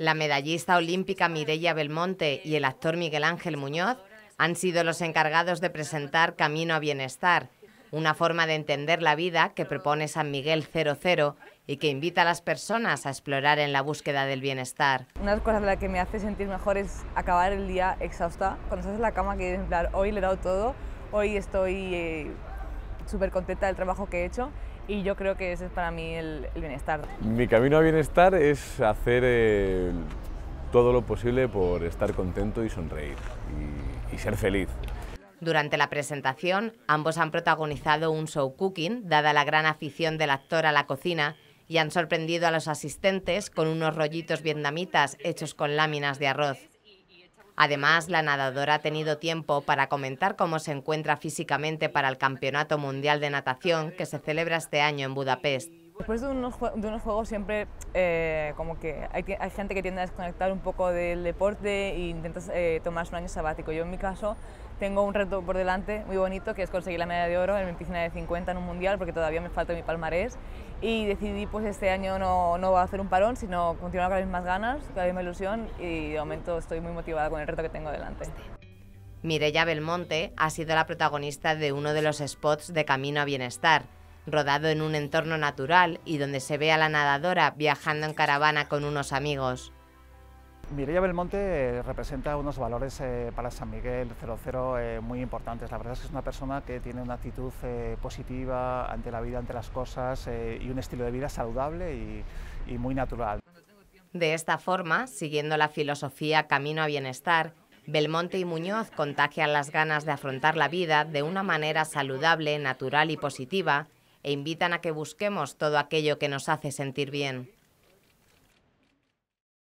La medallista olímpica Mireia Belmonte y el actor Miguel Ángel Muñoz han sido los encargados de presentar Camino a Bienestar, una forma de entender la vida que propone San Miguel 00 y que invita a las personas a explorar en la búsqueda del bienestar. Una de las cosas que me hace sentir mejor es acabar el día exhausta. Cuando estás en la cama que en plan, hoy le he dado todo, hoy estoy súper contenta del trabajo que he hecho. Y yo creo que ese es para mí el bienestar. Mi camino a bienestar es hacer todo lo posible por estar contento y sonreír y ser feliz. Durante la presentación, ambos han protagonizado un show cooking, dada la gran afición del actor a la cocina, y han sorprendido a los asistentes con unos rollitos vietnamitas hechos con láminas de arroz. Además, la nadadora ha tenido tiempo para comentar cómo se encuentra físicamente para el Campeonato Mundial de Natación que se celebra este año en Budapest. Después de unos juegos siempre como que hay gente que tiende a desconectar un poco del deporte e intentas tomar un año sabático. Yo en mi caso tengo un reto por delante muy bonito que es conseguir la medalla de oro en mi piscina de 50 en un mundial porque todavía me falta mi palmarés y decidí pues este año no va a hacer un parón sino continuar con las mismas ganas, con la misma ilusión y de momento estoy muy motivada con el reto que tengo delante. Mireia Belmonte ha sido la protagonista de uno de los spots de Camino a Bienestar, rodado en un entorno natural y donde se ve a la nadadora viajando en caravana con unos amigos. Mireia Belmonte representa unos valores para San Miguel 00 muy importantes. La verdad es que es una persona que tiene una actitud positiva ante la vida, ante las cosas y un estilo de vida saludable y muy natural. De esta forma, siguiendo la filosofía Camino a Bienestar, Belmonte y Muñoz contagian las ganas de afrontar la vida de una manera saludable, natural y positiva e invitan a que busquemos todo aquello que nos hace sentir bien.